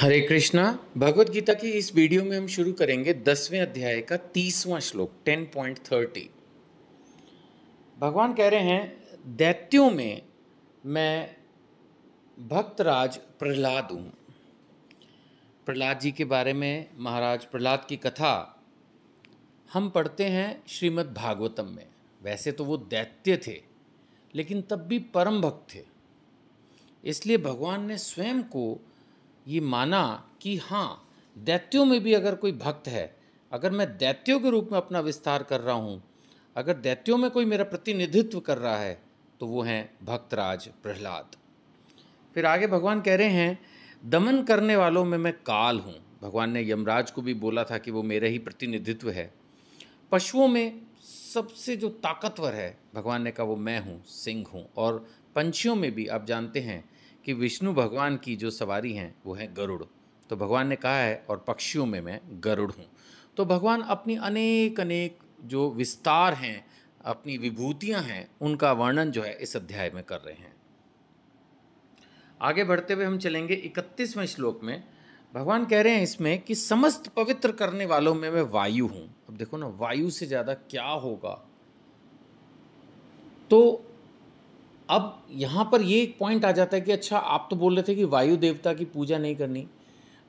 हरे कृष्णा। भगवद गीता की इस वीडियो में हम शुरू करेंगे 10वें अध्याय का 30वां श्लोक 10.30। भगवान कह रहे हैं, दैत्यों में मैं भक्तराज प्रह्लाद हूँ। प्रह्लाद जी के बारे में, महाराज प्रह्लाद की कथा हम पढ़ते हैं श्रीमद् भागवतम में। वैसे तो वो दैत्य थे, लेकिन तब भी परम भक्त थे। इसलिए भगवान ने स्वयं को ये माना कि हाँ, दैत्यों में भी अगर कोई भक्त है, अगर मैं दैत्यों के रूप में अपना विस्तार कर रहा हूँ, अगर दैत्यों में कोई मेरा प्रतिनिधित्व कर रहा है, तो वो हैं भक्तराज प्रह्लाद। फिर आगे भगवान कह रहे हैं, दमन करने वालों में मैं काल हूँ। भगवान ने यमराज को भी बोला था कि वो मेरा ही प्रतिनिधित्व है। पशुओं में सबसे जो ताकतवर है, भगवान ने कहा वो मैं हूँ, सिंह हूँ। और पंछियों में भी आप जानते हैं कि विष्णु भगवान की जो सवारी हैं वो है गरुड़, तो भगवान ने कहा है और पक्षियों में मैं गरुड़ हूँ। तो भगवान अपनी अनेक अनेक जो विस्तार हैं, अपनी विभूतियाँ हैं, उनका वर्णन जो है इस अध्याय में कर रहे हैं। आगे बढ़ते हुए हम चलेंगे 31वें श्लोक में। भगवान कह रहे हैं इसमें कि समस्त पवित्र करने वालों में मैं वायु हूँ। अब देखो ना, वायु से ज़्यादा क्या होगा। तो अब यहाँ पर ये एक पॉइंट आ जाता है कि अच्छा, आप तो बोल रहे थे कि वायु देवता की पूजा नहीं करनी।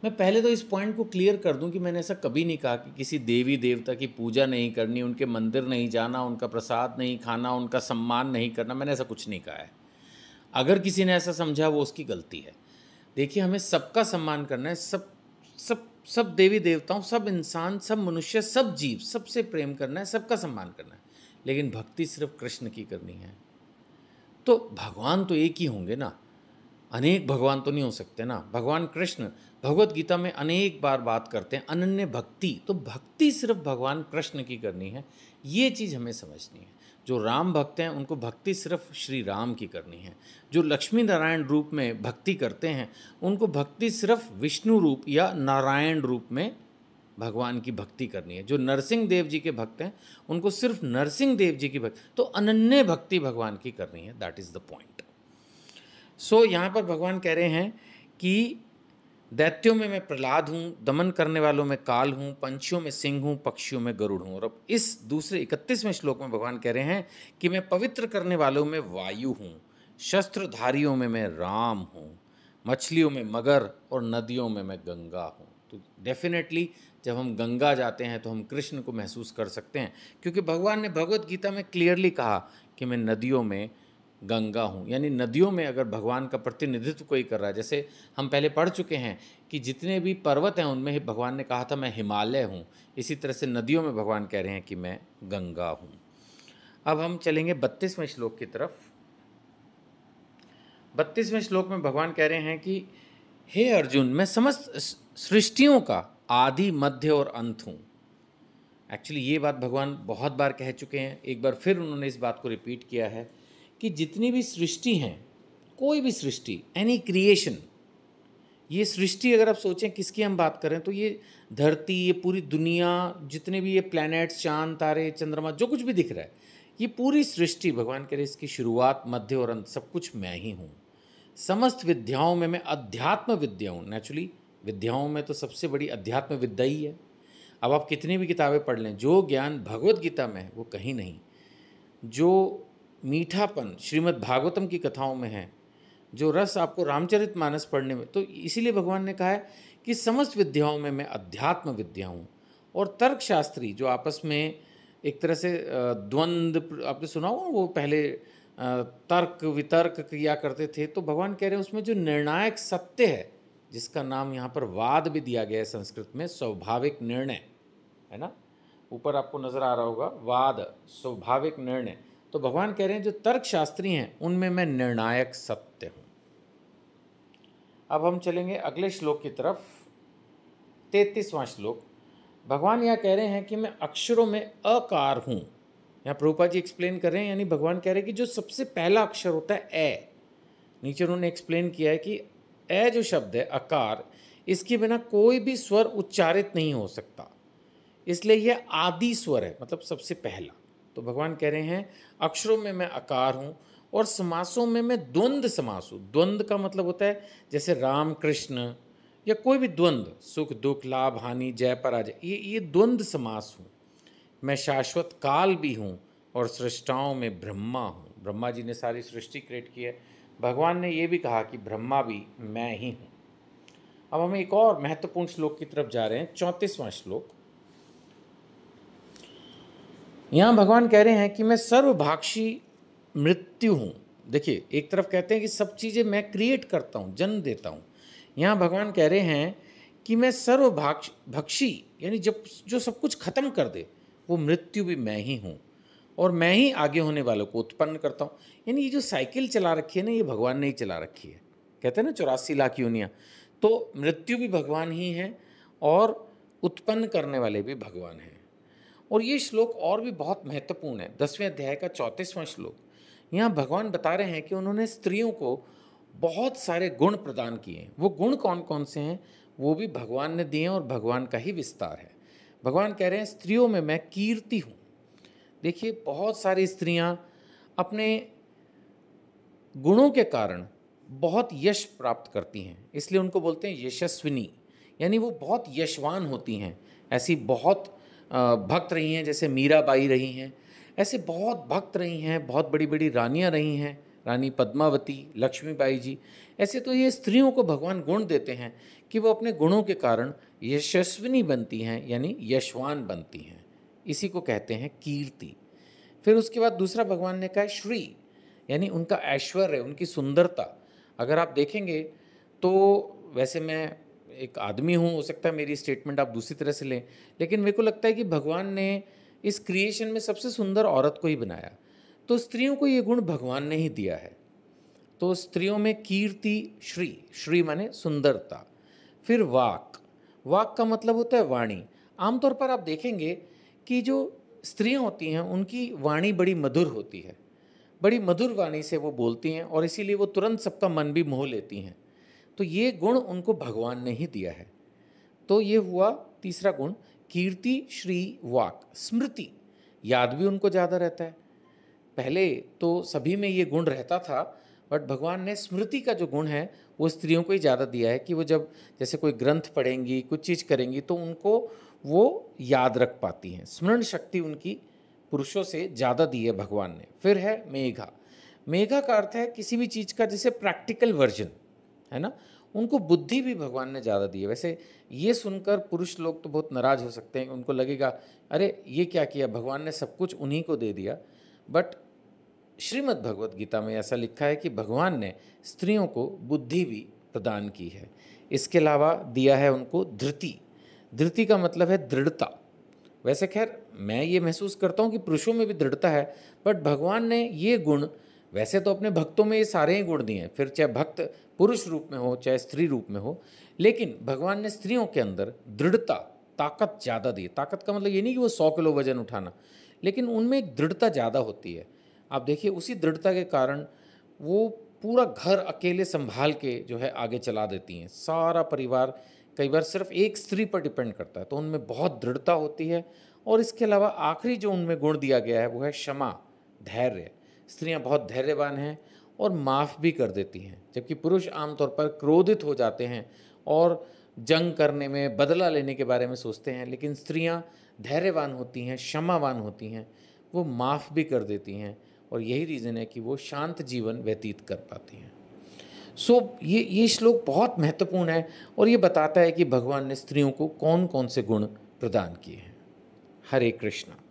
मैं पहले तो इस पॉइंट को क्लियर कर दूं कि मैंने ऐसा कभी नहीं कहा कि किसी देवी देवता की पूजा नहीं करनी, उनके मंदिर नहीं जाना, उनका प्रसाद नहीं खाना, उनका सम्मान नहीं करना। मैंने ऐसा कुछ नहीं कहा है। अगर किसी ने ऐसा समझा, वो उसकी गलती है। देखिए, हमें सबका सम्मान करना है, सब देवी देवताओं, सब इंसान, सब मनुष्य, सब जीव, सबसे प्रेम करना है, सबका सम्मान करना है। लेकिन भक्ति सिर्फ कृष्ण की करनी है। तो भगवान तो एक ही होंगे ना, अनेक भगवान तो नहीं हो सकते ना। भगवान कृष्ण भगवद गीता में अनेक बार बात करते हैं अनन्य भक्ति। तो भक्ति सिर्फ भगवान कृष्ण की करनी है, ये चीज़ हमें समझनी है। जो राम भक्त हैं, उनको भक्ति सिर्फ श्री राम की करनी है। जो लक्ष्मी नारायण रूप में भक्ति करते हैं, उनको भक्ति सिर्फ विष्णु रूप या नारायण रूप में भगवान की भक्ति करनी है। जो नरसिंह देव जी के भक्त हैं, उनको सिर्फ नरसिंह देव जी की भक्ति। तो अनन्य भक्ति भगवान की करनी है। That is the point. So यहाँ पर भगवान कह रहे हैं कि दैत्यों में मैं प्रह्लाद हूँ, दमन करने वालों में काल हूँ, पंछियों में सिंह हूँ, पक्षियों में गरुड़ हूँ। और अब इस दूसरे 31वें श्लोक में भगवान कह रहे हैं कि मैं पवित्र करने वालों में वायु हूँ, शस्त्रधारियों में मैं राम हूँ, मछलियों में मगर और नदियों में मैं गंगा हूँ। तो डेफिनेटली जब हम गंगा जाते हैं तो हम कृष्ण को महसूस कर सकते हैं, क्योंकि भगवान ने भगवद गीता में क्लियरली कहा कि मैं नदियों में गंगा हूँ। यानी नदियों में अगर भगवान का प्रतिनिधित्व कोई कर रहा है, जैसे हम पहले पढ़ चुके हैं कि जितने भी पर्वत हैं उनमें भगवान ने कहा था मैं हिमालय हूँ, इसी तरह से नदियों में भगवान कह रहे हैं कि मैं गंगा हूँ। अब हम चलेंगे 32वें श्लोक की तरफ। 32वें श्लोक में भगवान कह रहे हैं कि हे अर्जुन, मैं समस्त सृष्टियों का आदि, मध्य और अंत हूँ। एक्चुअली ये बात भगवान बहुत बार कह चुके हैं। एक बार फिर उन्होंने इस बात को रिपीट किया है कि जितनी भी सृष्टि हैं, कोई भी सृष्टि, एनी क्रिएशन, ये सृष्टि अगर आप सोचें किसकी हम बात करें, तो ये धरती, ये पूरी दुनिया, जितने भी ये प्लैनेट्स, चांद, तारे, चंद्रमा, जो कुछ भी दिख रहा है, ये पूरी सृष्टि भगवान कह रहे इसकी शुरुआत, मध्य और अंत सब कुछ मैं ही हूँ। समस्त विद्याओं में मैं अध्यात्म विद्या हूँ। नेचुरली विद्याओं में तो सबसे बड़ी अध्यात्म विद्या ही है। अब आप कितनी भी किताबें पढ़ लें, जो ज्ञान भगवद गीता में है वो कहीं नहीं, जो मीठापन श्रीमद् भागवतम की कथाओं में है, जो रस आपको रामचरितमानस पढ़ने में। तो इसीलिए भगवान ने कहा है कि समस्त विद्याओं में मैं अध्यात्म विद्या हूँ। और तर्कशास्त्री जो आपस में एक तरह से द्वंद्व, आपने सुना होगा, वो पहले तर्क वितर्क किया करते थे। तो भगवान कह रहे हैं उसमें जो निर्णायक सत्य है, जिसका नाम यहाँ पर वाद भी दिया गया है संस्कृत में, स्वाभाविक निर्णय है ना, ऊपर आपको नज़र आ रहा होगा वाद, स्वाभाविक निर्णय। तो भगवान कह रहे हैं जो तर्कशास्त्री हैं उनमें मैं निर्णायक सत्य हूँ। अब हम चलेंगे अगले श्लोक की तरफ। 33वां श्लोक। भगवान यह कह रहे हैं कि मैं अक्षरों में अकार हूँ। यहाँ प्रभुपाद जी एक्सप्लेन कर रहे हैं, यानी भगवान कह रहे हैं कि जो सबसे पहला अक्षर होता है ए, नीचे उन्होंने एक्सप्लेन किया है कि ए जो शब्द है अकार, इसके बिना कोई भी स्वर उच्चारित नहीं हो सकता, इसलिए यह आदि स्वर है, मतलब सबसे पहला। तो भगवान कह रहे हैं अक्षरों में मैं अकार हूँ। और समासों में मैं द्वंद्व समास हूँ। द्वंद्व का मतलब होता है जैसे राम कृष्ण, या कोई भी द्वंद्व, सुख दुख, लाभ हानि, जय पराजय, ये द्वंद्व समास हूँ। मैं शाश्वत काल भी हूँ और सृष्टाओं में ब्रह्मा हूँ। ब्रह्मा जी ने सारी सृष्टि क्रिएट की है। भगवान ने ये भी कहा कि ब्रह्मा भी मैं ही हूँ। अब हम एक और महत्वपूर्ण श्लोक की तरफ जा रहे हैं, 34वां श्लोक। यहाँ भगवान कह रहे हैं कि मैं सर्वभाक्षी मृत्यु हूँ। देखिए, एक तरफ कहते हैं कि सब चीज़ें मैं क्रिएट करता हूँ, जन्म देता हूँ। यहाँ भगवान कह रहे हैं कि मैं सर्वभक्षी, यानी जब जो सब कुछ खत्म कर दे वो मृत्यु भी मैं ही हूँ, और मैं ही आगे होने वालों को उत्पन्न करता हूँ। यानी ये जो साइकिल चला रखी है ना, ये भगवान ने ही चला रखी है। कहते हैं ना 84 लाख योनियाँ, तो मृत्यु भी भगवान ही है और उत्पन्न करने वाले भी भगवान हैं। और ये श्लोक और भी बहुत महत्वपूर्ण है। 10वें अध्याय का 34वां श्लोक। यहाँ भगवान बता रहे हैं कि उन्होंने स्त्रियों को बहुत सारे गुण प्रदान किए हैं। वो गुण कौन कौन से हैं, वो भी भगवान ने दिए हैं और भगवान का ही विस्तार है। भगवान कह रहे हैं स्त्रियों में मैं कीर्ति हूँ। देखिए, बहुत सारी स्त्रियाँ अपने गुणों के कारण बहुत यश प्राप्त करती हैं, इसलिए उनको बोलते हैं यशस्विनी, यानी वो बहुत यशवान होती हैं। ऐसी बहुत भक्त रही हैं, जैसे मीराबाई रही हैं, ऐसे बहुत भक्त रही हैं, बहुत बड़ी बड़ी रानियाँ रही हैं, रानी पद्मावती, लक्ष्मीबाई जी। ऐसे तो ये स्त्रियों को भगवान गुण देते हैं कि वो अपने गुणों के कारण यशस्विनी बनती हैं, यानी यशवान बनती हैं। इसी को कहते हैं कीर्ति। फिर उसके बाद दूसरा भगवान ने कहा श्री, यानी उनका ऐश्वर्य, उनकी सुंदरता। अगर आप देखेंगे तो, वैसे मैं एक आदमी हूँ, हो सकता है मेरी स्टेटमेंट आप दूसरी तरह से लें, लेकिन मेरे को लगता है कि भगवान ने इस क्रिएशन में सबसे सुंदर औरत को ही बनाया। तो स्त्रियों को ये गुण भगवान ने ही दिया है। तो स्त्रियों में कीर्ति, श्री, श्री माने सुंदरता। फिर वाक, वाक का मतलब होता है वाणी। आमतौर पर आप देखेंगे कि जो स्त्रियाँ होती हैं उनकी वाणी बड़ी मधुर होती है, बड़ी मधुर वाणी से वो बोलती हैं, और इसीलिए वो तुरंत सबका मन भी मोह लेती हैं। तो ये गुण उनको भगवान ने ही दिया है। तो ये हुआ तीसरा गुण, कीर्ति, श्री, वाक। स्मृति, याद भी उनको ज़्यादा रहता है। पहले तो सभी में ये गुण रहता था, बट भगवान ने स्मृति का जो गुण है वो स्त्रियों को ही ज़्यादा दिया है कि वो जब जैसे कोई ग्रंथ पढ़ेंगी, कुछ चीज़ करेंगी, तो उनको वो याद रख पाती हैं। स्मरण शक्ति उनकी पुरुषों से ज़्यादा दी है भगवान ने। फिर है मेघा। मेघा का अर्थ है किसी भी चीज़ का जैसे प्रैक्टिकल वर्जन है ना, उनको बुद्धि भी भगवान ने ज़्यादा दी है। वैसे ये सुनकर पुरुष लोग तो बहुत नाराज़ हो सकते हैं, उनको लगेगा अरे ये क्या किया, भगवान ने सब कुछ उन्हीं को दे दिया। बट श्रीमद् भागवत गीता में ऐसा लिखा है कि भगवान ने स्त्रियों को बुद्धि भी प्रदान की है। इसके अलावा दिया है उनको धृति। धृति का मतलब है दृढ़ता। वैसे खैर मैं ये महसूस करता हूँ कि पुरुषों में भी दृढ़ता है, बट भगवान ने ये गुण, वैसे तो अपने भक्तों में ये सारे ही गुण दिए हैं, फिर चाहे भक्त पुरुष रूप में हो चाहे स्त्री रूप में हो, लेकिन भगवान ने स्त्रियों के अंदर दृढ़ता, ताकत ज़्यादा दी। ताकत का मतलब ये नहीं कि वो 100 किलो वजन उठाना, लेकिन उनमें एक दृढ़ता ज़्यादा होती है। आप देखिए, उसी दृढ़ता के कारण वो पूरा घर अकेले संभाल के जो है आगे चला देती हैं। सारा परिवार कई बार सिर्फ एक स्त्री पर डिपेंड करता है, तो उनमें बहुत दृढ़ता होती है। और इसके अलावा आखिरी जो उनमें गुण दिया गया है वो है क्षमा, धैर्य। स्त्रियां बहुत धैर्यवान हैं और माफ़ भी कर देती हैं, जबकि पुरुष आमतौर पर क्रोधित हो जाते हैं और जंग करने में, बदला लेने के बारे में सोचते हैं। लेकिन स्त्रियां धैर्यवान होती हैं, क्षमावान होती हैं, वो माफ़ भी कर देती हैं, और यही रीज़न है कि वो शांत जीवन व्यतीत कर पाती हैं। ये श्लोक बहुत महत्वपूर्ण है और ये बताता है कि भगवान ने स्त्रियों को कौन कौन से गुण प्रदान किए हैं। हरे कृष्णा।